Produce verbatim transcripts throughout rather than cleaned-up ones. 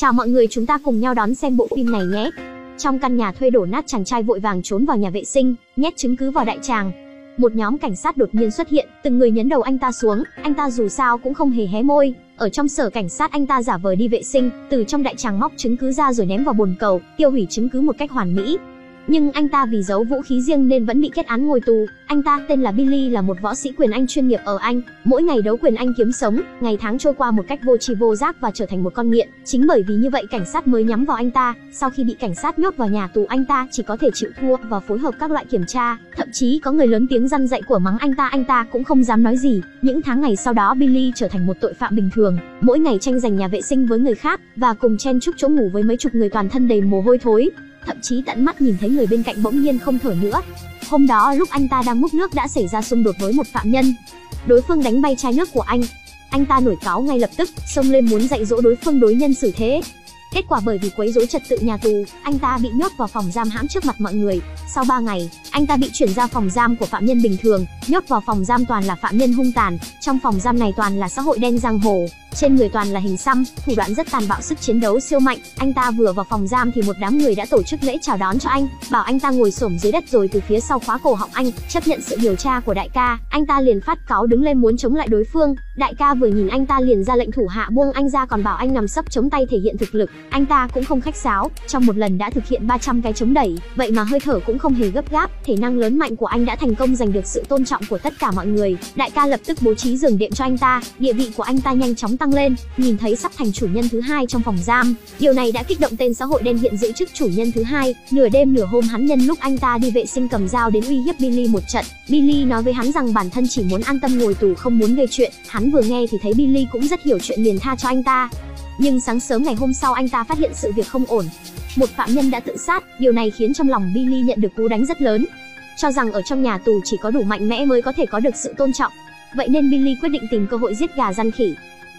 Chào mọi người, chúng ta cùng nhau đón xem bộ phim này nhé. Trong căn nhà thuê đổ nát, chàng trai vội vàng trốn vào nhà vệ sinh, nhét chứng cứ vào đại tràng. Một nhóm cảnh sát đột nhiên xuất hiện, từng người nhấn đầu anh ta xuống. Anh ta dù sao cũng không hề hé môi. Ở trong sở cảnh sát, anh ta giả vờ đi vệ sinh, từ trong đại tràng móc chứng cứ ra rồi ném vào bồn cầu, tiêu hủy chứng cứ một cách hoàn mỹ. Nhưng anh ta vì giấu vũ khí riêng nên vẫn bị kết án ngồi tù. Anh ta tên là Billy, là một võ sĩ quyền Anh chuyên nghiệp ở Anh. Mỗi ngày đấu quyền Anh kiếm sống, ngày tháng trôi qua một cách vô tri vô giác và trở thành một con nghiện. Chính bởi vì như vậy cảnh sát mới nhắm vào anh ta. Sau khi bị cảnh sát nhốt vào nhà tù, anh ta chỉ có thể chịu thua và phối hợp các loại kiểm tra. Thậm chí có người lớn tiếng răn dạy của mắng anh ta, anh ta cũng không dám nói gì. Những tháng ngày sau đó Billy trở thành một tội phạm bình thường. Mỗi ngày tranh giành nhà vệ sinh với người khác và cùng chen chúc chỗ ngủ với mấy chục người, toàn thân đầy mồ hôi thối. Thậm chí tận mắt nhìn thấy người bên cạnh bỗng nhiên không thở nữa. Hôm đó lúc anh ta đang múc nước đã xảy ra xung đột với một phạm nhân. Đối phương đánh bay chai nước của anh. Anh ta nổi cáu ngay lập tức, xông lên muốn dạy dỗ đối phương đối nhân xử thế. Kết quả bởi vì quấy rối trật tự nhà tù, anh ta bị nhốt vào phòng giam hãm trước mặt mọi người. Sau ba ngày, anh ta bị chuyển ra phòng giam của phạm nhân bình thường. Nhốt vào phòng giam toàn là phạm nhân hung tàn. Trong phòng giam này toàn là xã hội đen giang hồ. Trên người toàn là hình xăm, thủ đoạn rất tàn bạo, sức chiến đấu siêu mạnh. Anh ta vừa vào phòng giam thì một đám người đã tổ chức lễ chào đón cho anh, bảo anh ta ngồi xổm dưới đất rồi từ phía sau khóa cổ họng anh. Chấp nhận sự điều tra của đại ca, anh ta liền phát cáu đứng lên muốn chống lại đối phương. Đại ca vừa nhìn anh ta liền ra lệnh thủ hạ buông anh ra, còn bảo anh nằm sấp chống tay thể hiện thực lực. Anh ta cũng không khách sáo, trong một lần đã thực hiện ba trăm cái chống đẩy, vậy mà hơi thở cũng không hề gấp gáp. Thể năng lớn mạnh của anh đã thành công giành được sự tôn trọng của tất cả mọi người. Đại ca lập tức bố trí giường đệm cho anh ta, địa vị của anh ta nhanh chóng tăng lên, nhìn thấy sắp thành chủ nhân thứ hai trong phòng giam. Điều này đã kích động tên xã hội đen hiện giữ chức chủ nhân thứ hai. Nửa đêm nửa hôm hắn nhân lúc anh ta đi vệ sinh cầm dao đến uy hiếp Billy một trận. Billy nói với hắn rằng bản thân chỉ muốn an tâm ngồi tù, không muốn gây chuyện. Hắn vừa nghe thì thấy Billy cũng rất hiểu chuyện liền tha cho anh ta. Nhưng sáng sớm ngày hôm sau anh ta phát hiện sự việc không ổn. Một phạm nhân đã tự sát, điều này khiến trong lòng Billy nhận được cú đánh rất lớn. Cho rằng ở trong nhà tù chỉ có đủ mạnh mẽ mới có thể có được sự tôn trọng. Vậy nên Billy quyết định tìm cơ hội giết gà răn khỉ.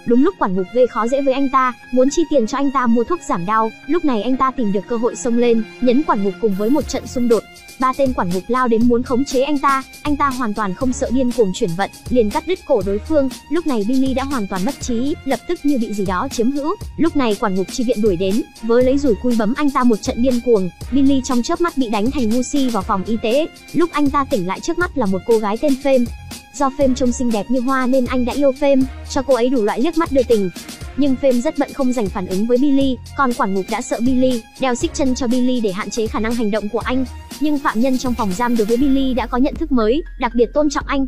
Đúng lúc quản ngục gây khó dễ với anh ta, muốn chi tiền cho anh ta mua thuốc giảm đau. Lúc này anh ta tìm được cơ hội xông lên, nhấn quản ngục cùng với một trận xung đột. Ba tên quản ngục lao đến muốn khống chế anh ta. Anh ta hoàn toàn không sợ, điên cuồng chuyển vận, liền cắt đứt cổ đối phương. Lúc này Billy đã hoàn toàn mất trí, lập tức như bị gì đó chiếm hữu. Lúc này quản ngục chi viện đuổi đến, vớ lấy dùi cui bấm anh ta một trận điên cuồng. Billy trong chớp mắt bị đánh thành ngu si vào phòng y tế. Lúc anh ta tỉnh lại trước mắt là một cô gái tên Fame. Do Fame trông xinh đẹp như hoa nên anh đã yêu Fame, cho cô ấy đủ loại liếc mắt đưa tình. Nhưng Fame rất bận không dành phản ứng với Billy, còn quản ngục đã sợ Billy, đeo xích chân cho Billy để hạn chế khả năng hành động của anh. Nhưng phạm nhân trong phòng giam đối với Billy đã có nhận thức mới, đặc biệt tôn trọng anh.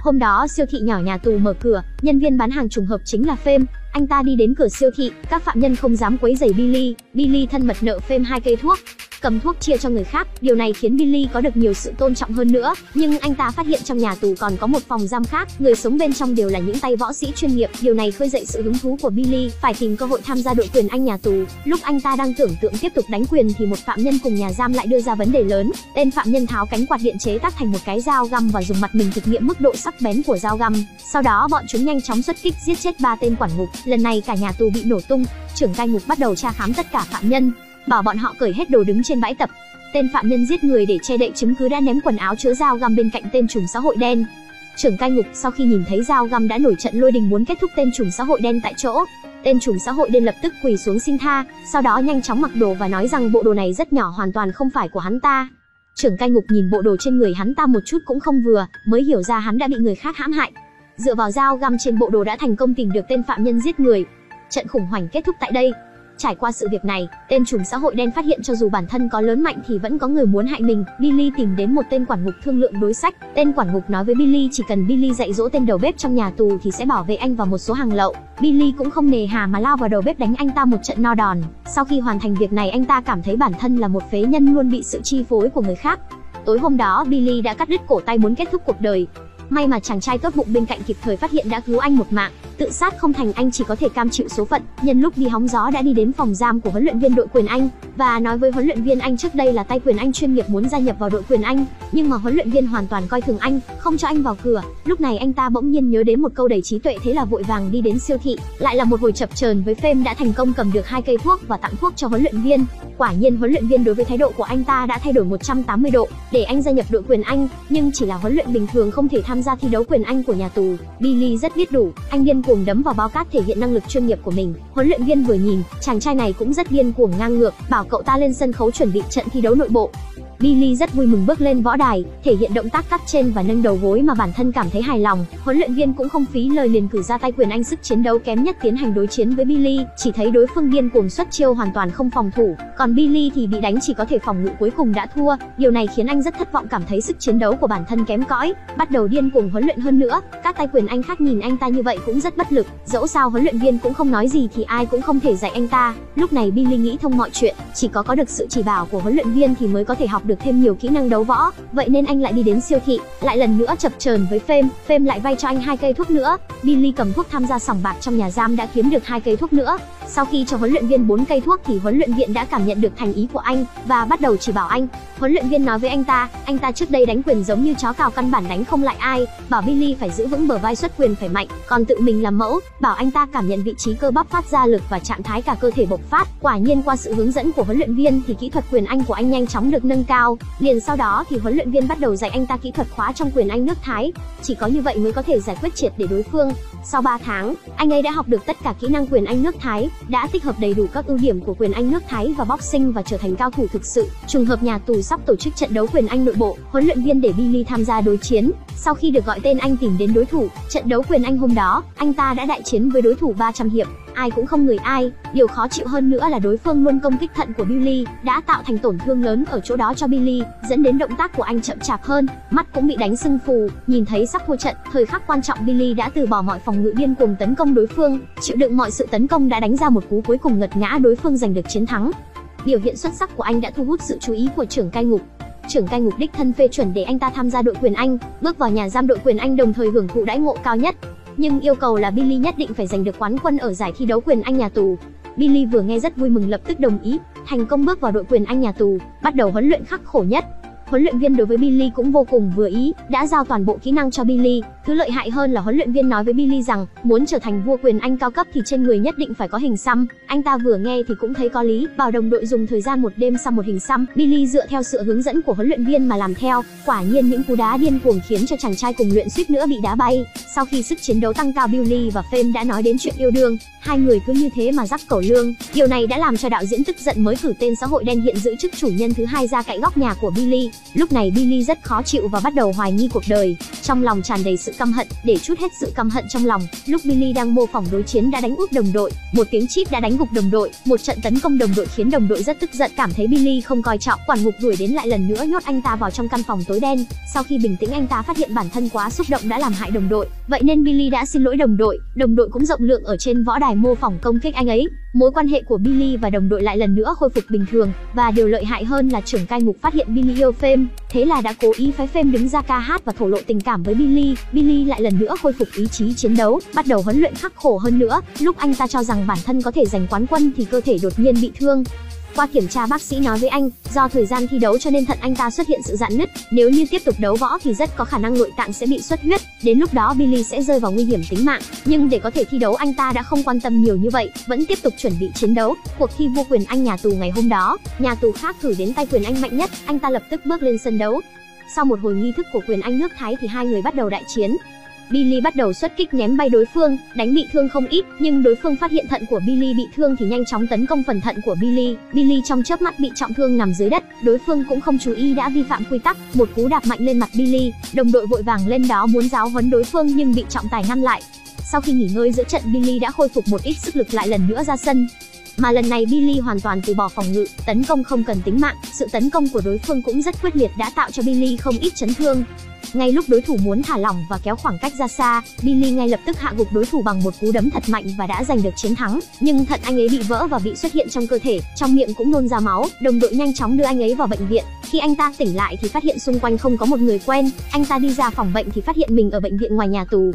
Hôm đó siêu thị nhỏ nhà tù mở cửa, nhân viên bán hàng trùng hợp chính là Fame. Anh ta đi đến cửa siêu thị, các phạm nhân không dám quấy rầy Billy. Billy thân mật nợ Fame hai cây thuốc, cầm thuốc chia cho người khác. Điều này khiến Billy có được nhiều sự tôn trọng hơn nữa. Nhưng anh ta phát hiện trong nhà tù còn có một phòng giam khác, người sống bên trong đều là những tay võ sĩ chuyên nghiệp. Điều này khơi dậy sự hứng thú của Billy, phải tìm cơ hội tham gia đội quyền Anh nhà tù. Lúc anh ta đang tưởng tượng tiếp tục đánh quyền thì một phạm nhân cùng nhà giam lại đưa ra vấn đề lớn. Tên phạm nhân tháo cánh quạt điện chế tác thành một cái dao găm và dùng mặt mình thực nghiệm mức độ sắc bén của dao găm. Sau đó bọn chúng nhanh chóng xuất kích giết chết ba tên quản ngục. Lần này cả nhà tù bị nổ tung. Trưởng cai ngục bắt đầu tra khám tất cả phạm nhân, bảo bọn họ cởi hết đồ đứng trên bãi tập. Tên phạm nhân giết người để che đậy chứng cứ đã ném quần áo chứa dao găm bên cạnh tên trùm xã hội đen. Trưởng cai ngục sau khi nhìn thấy dao găm đã nổi trận lôi đình muốn kết thúc tên trùm xã hội đen tại chỗ. Tên trùm xã hội đen lập tức quỳ xuống xin tha, sau đó nhanh chóng mặc đồ và nói rằng bộ đồ này rất nhỏ, hoàn toàn không phải của hắn ta. Trưởng cai ngục nhìn bộ đồ trên người hắn ta một chút cũng không vừa, mới hiểu ra hắn đã bị người khác hãm hại. Dựa vào dao găm trên bộ đồ đã thành công tìm được tên phạm nhân giết người. Trận khủng hoảng kết thúc tại đây. Trải qua sự việc này, tên trùm xã hội đen phát hiện cho dù bản thân có lớn mạnh thì vẫn có người muốn hại mình. Billy tìm đến một tên quản ngục thương lượng đối sách. Tên quản ngục nói với Billy chỉ cần Billy dạy dỗ tên đầu bếp trong nhà tù thì sẽ bảo vệ anh và một số hàng lậu. Billy cũng không nề hà mà lao vào đầu bếp đánh anh ta một trận no đòn. Sau khi hoàn thành việc này anh ta cảm thấy bản thân là một phế nhân luôn bị sự chi phối của người khác. Tối hôm đó Billy đã cắt đứt cổ tay muốn kết thúc cuộc đời. May mà chàng trai tốt bụng bên cạnh kịp thời phát hiện đã cứu anh một mạng. Tự sát không thành anh chỉ có thể cam chịu số phận. Nhân lúc đi hóng gió đã đi đến phòng giam của huấn luyện viên đội quyền Anh và nói với huấn luyện viên Anh trước đây là tay quyền Anh chuyên nghiệp muốn gia nhập vào đội quyền Anh, nhưng mà huấn luyện viên hoàn toàn coi thường anh, không cho anh vào cửa. Lúc này anh ta bỗng nhiên nhớ đến một câu đầy trí tuệ, thế là vội vàng đi đến siêu thị. Lại là một hồi chập chờn với Fame, đã thành công cầm được hai cây thuốc và tặng thuốc cho huấn luyện viên. Quả nhiên huấn luyện viên đối với thái độ của anh ta đã thay đổi một trăm tám mươi độ để anh gia nhập đội quyền Anh, nhưng chỉ là huấn luyện bình thường không thể tham tham gia thi đấu quyền Anh của nhà tù, Billy rất biết đủ, anh điên cuồng đấm vào bao cát thể hiện năng lực chuyên nghiệp của mình. Huấn luyện viên vừa nhìn, chàng trai này cũng rất điên cuồng ngang ngược, bảo cậu ta lên sân khấu chuẩn bị trận thi đấu nội bộ. Billy rất vui mừng bước lên võ đài, thể hiện động tác cắt trên và nâng đầu gối mà bản thân cảm thấy hài lòng. Huấn luyện viên cũng không phí lời liền cử ra tay quyền Anh sức chiến đấu kém nhất tiến hành đối chiến với Billy, chỉ thấy đối phương điên cuồng xuất chiêu hoàn toàn không phòng thủ, còn Billy thì bị đánh chỉ có thể phòng ngự, cuối cùng đã thua. Điều này khiến anh rất thất vọng, cảm thấy sức chiến đấu của bản thân kém cỏi, bắt đầu điên cuồng huấn luyện hơn nữa. Các tay quyền Anh khác nhìn anh ta như vậy cũng rất bất lực, dẫu sao huấn luyện viên cũng không nói gì thì ai cũng không thể dạy anh ta. Lúc này Billy nghĩ thông mọi chuyện, chỉ có có được sự chỉ bảo của huấn luyện viên thì mới có thể học được được thêm nhiều kỹ năng đấu võ. Vậy nên anh lại đi đến siêu thị, lại lần nữa chập chờn với Phêm. Phêm lại vay cho anh hai cây thuốc nữa. Billy cầm thuốc tham gia sòng bạc trong nhà giam đã kiếm được hai cây thuốc nữa. Sau khi cho huấn luyện viên bốn cây thuốc thì huấn luyện viên đã cảm nhận được thành ý của anh và bắt đầu chỉ bảo anh. Huấn luyện viên nói với anh ta, anh ta trước đây đánh quyền giống như chó cào, căn bản đánh không lại ai, bảo Billy phải giữ vững bờ vai, xuất quyền phải mạnh, còn tự mình làm mẫu, bảo anh ta cảm nhận vị trí cơ bắp phát ra lực và trạng thái cả cơ thể bộc phát. Quả nhiên qua sự hướng dẫn của huấn luyện viên thì kỹ thuật quyền Anh của anh nhanh chóng được nâng cao. Liền sau đó thì huấn luyện viên bắt đầu dạy anh ta kỹ thuật khóa trong quyền Anh nước Thái, chỉ có như vậy mới có thể giải quyết triệt để đối phương. Sau ba tháng, anh ấy đã học được tất cả kỹ năng quyền Anh nước Thái, đã tích hợp đầy đủ các ưu điểm của quyền Anh nước Thái và boxing và trở thành cao thủ thực sự. Trùng hợp nhà tù sắp tổ chức trận đấu quyền Anh nội bộ, huấn luyện viên để Billy tham gia đối chiến. Sau khi được gọi tên, anh tìm đến đối thủ. Trận đấu quyền Anh hôm đó, anh ta đã đại chiến với đối thủ ba trăm hiệp, ai cũng không ngửi ai. Điều khó chịu hơn nữa là đối phương luôn công kích thận của Billy, đã tạo thành tổn thương lớn ở chỗ đó cho Billy, dẫn đến động tác của anh chậm chạp hơn, mắt cũng bị đánh sưng phù. Nhìn thấy sắp thua trận, thời khắc quan trọng Billy đã từ bỏ mọi phòng ngự, điên cuồng tấn công đối phương, chịu đựng mọi sự tấn công đã đánh ra một cú cuối cùng ngật ngã đối phương, giành được chiến thắng. Biểu hiện xuất sắc của anh đã thu hút sự chú ý của trưởng cai ngục. Trưởng cai ngục đích thân phê chuẩn để anh ta tham gia đội quyền Anh, bước vào nhà giam đội quyền Anh, đồng thời hưởng thụ đãi ngộ cao nhất, nhưng yêu cầu là Billy nhất định phải giành được quán quân ở giải thi đấu quyền Anh nhà tù. Billy vừa nghe rất vui mừng, lập tức đồng ý, thành công bước vào đội quyền Anh nhà tù, bắt đầu huấn luyện khắc khổ nhất. Huấn luyện viên đối với Billy cũng vô cùng vừa ý, đã giao toàn bộ kỹ năng cho Billy. Thứ lợi hại hơn là huấn luyện viên nói với Billy rằng muốn trở thành vua quyền Anh cao cấp thì trên người nhất định phải có hình xăm. Anh ta vừa nghe thì cũng thấy có lý, bảo đồng đội dùng thời gian một đêm xăm một hình xăm. Billy dựa theo sự hướng dẫn của huấn luyện viên mà làm theo. Quả nhiên những cú đá điên cuồng khiến cho chàng trai cùng luyện suýt nữa bị đá bay. Sau khi sức chiến đấu tăng cao, Billy và Fame đã nói đến chuyện yêu đương. Hai người cứ như thế mà rắc cẩu lương. Điều này đã làm cho đạo diễn tức giận, mới cử tên xã hội đen hiện giữ chức chủ nhân thứ hai ra cậy góc nhà của Billy. Lúc này Billy rất khó chịu và bắt đầu hoài nghi cuộc đời, trong lòng tràn đầy sự căm hận. Để trút hết sự căm hận trong lòng, lúc Billy đang mô phỏng đối chiến đã đánh úp đồng đội, một tiếng chip đã đánh gục đồng đội, một trận tấn công đồng đội khiến đồng đội rất tức giận, cảm thấy Billy không coi trọng. Quản ngục đuổi đến lại lần nữa nhốt anh ta vào trong căn phòng tối đen. Sau khi bình tĩnh, anh ta phát hiện bản thân quá xúc động đã làm hại đồng đội, vậy nên Billy đã xin lỗi đồng đội. Đồng đội cũng rộng lượng ở trên võ đài mô phỏng công kích anh ấy. Mối quan hệ của Billy và đồng đội lại lần nữa khôi phục bình thường, và điều lợi hại hơn là trưởng cai ngục phát hiện Billy yêu Phêm, thế là đã cố ý phái Phêm đứng ra ca hát và thổ lộ tình cảm với Billy. Billy lại lần nữa khôi phục ý chí chiến đấu, bắt đầu huấn luyện khắc khổ hơn nữa. Lúc anh ta cho rằng bản thân có thể giành quán quân thì cơ thể đột nhiên bị thương. Qua kiểm tra, bác sĩ nói với anh, do thời gian thi đấu cho nên thận anh ta xuất hiện sự rạn nứt, nếu như tiếp tục đấu võ thì rất có khả năng nội tạng sẽ bị xuất huyết, đến lúc đó Billy sẽ rơi vào nguy hiểm tính mạng. Nhưng để có thể thi đấu, anh ta đã không quan tâm nhiều như vậy, vẫn tiếp tục chuẩn bị chiến đấu. Cuộc thi vua quyền Anh nhà tù ngày hôm đó, nhà tù khác thử đến tay quyền Anh mạnh nhất, anh ta lập tức bước lên sân đấu. Sau một hồi nghi thức của quyền Anh nước Thái thì hai người bắt đầu đại chiến. Billy bắt đầu xuất kích ném bay đối phương, đánh bị thương không ít, nhưng đối phương phát hiện thận của Billy bị thương thì nhanh chóng tấn công phần thận của Billy. Billy trong chớp mắt bị trọng thương nằm dưới đất, đối phương cũng không chú ý đã vi phạm quy tắc, một cú đạp mạnh lên mặt Billy, đồng đội vội vàng lên đó muốn giáo huấn đối phương nhưng bị trọng tài ngăn lại. Sau khi nghỉ ngơi giữa trận, Billy đã khôi phục một ít sức lực, lại lần nữa ra sân. Mà lần này Billy hoàn toàn từ bỏ phòng ngự, tấn công không cần tính mạng, sự tấn công của đối phương cũng rất quyết liệt đã tạo cho Billy không ít chấn thương. Ngay lúc đối thủ muốn thả lỏng và kéo khoảng cách ra xa, Billy ngay lập tức hạ gục đối thủ bằng một cú đấm thật mạnh và đã giành được chiến thắng. Nhưng thận anh ấy bị vỡ và bị xuất hiện trong cơ thể, trong miệng cũng nôn ra máu. Đồng đội nhanh chóng đưa anh ấy vào bệnh viện. Khi anh ta tỉnh lại thì phát hiện xung quanh không có một người quen. Anh ta đi ra phòng bệnh thì phát hiện mình ở bệnh viện ngoài nhà tù.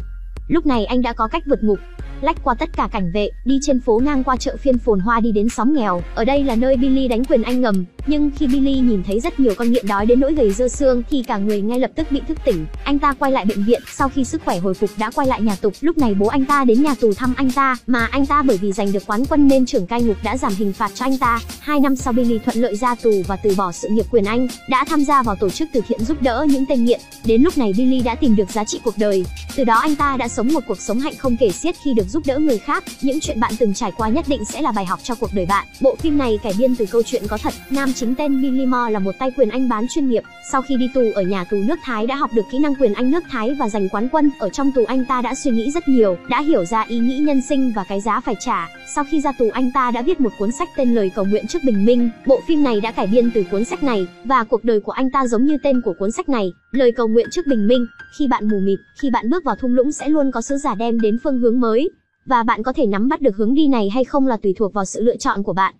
Lúc này anh đã có cách vượt ngục. lách qua tất cả cảnh vệ, đi trên phố ngang qua chợ phiên phồn hoa đi đến xóm nghèo. Ở đây là nơi Billy đánh quyền anh ngầm, nhưng khi Billy nhìn thấy rất nhiều con nghiện đói đến nỗi gầy dơ xương thì cả người ngay lập tức bị thức tỉnh. Anh ta quay lại bệnh viện, sau khi sức khỏe hồi phục đã quay lại nhà tù. Lúc này bố anh ta đến nhà tù thăm anh ta, mà anh ta bởi vì giành được quán quân nên trưởng cai ngục đã giảm hình phạt cho anh ta. Hai năm sau Billy thuận lợi ra tù và từ bỏ sự nghiệp quyền anh, đã tham gia vào tổ chức từ thiện giúp đỡ những tên nghiện. Đến lúc này Billy đã tìm được giá trị cuộc đời. Từ đó anh ta đã sống một cuộc sống hạnh không kể xiết khi được giúp đỡ người khác. Những chuyện bạn từng trải qua nhất định sẽ là bài học cho cuộc đời bạn. Bộ phim này cải biên từ câu chuyện có thật. Nam chính tên Billy Mo là một tay quyền anh bán chuyên nghiệp. Sau khi đi tù ở nhà tù nước Thái đã học được kỹ năng quyền anh nước Thái và giành quán quân. Ở trong tù anh ta đã suy nghĩ rất nhiều, đã hiểu ra ý nghĩ nhân sinh và cái giá phải trả. Sau khi ra tù anh ta đã viết một cuốn sách tên Lời Cầu Nguyện Trước Bình Minh. Bộ phim này đã cải biên từ cuốn sách này và cuộc đời của anh ta giống như tên của cuốn sách này, Lời Cầu Nguyện Trước Bình Minh. Khi bạn mù mịt, khi bạn bước vào thung lũng sẽ luôn có sứ giả đem đến phương hướng mới, và bạn có thể nắm bắt được hướng đi này hay không là tùy thuộc vào sự lựa chọn của bạn.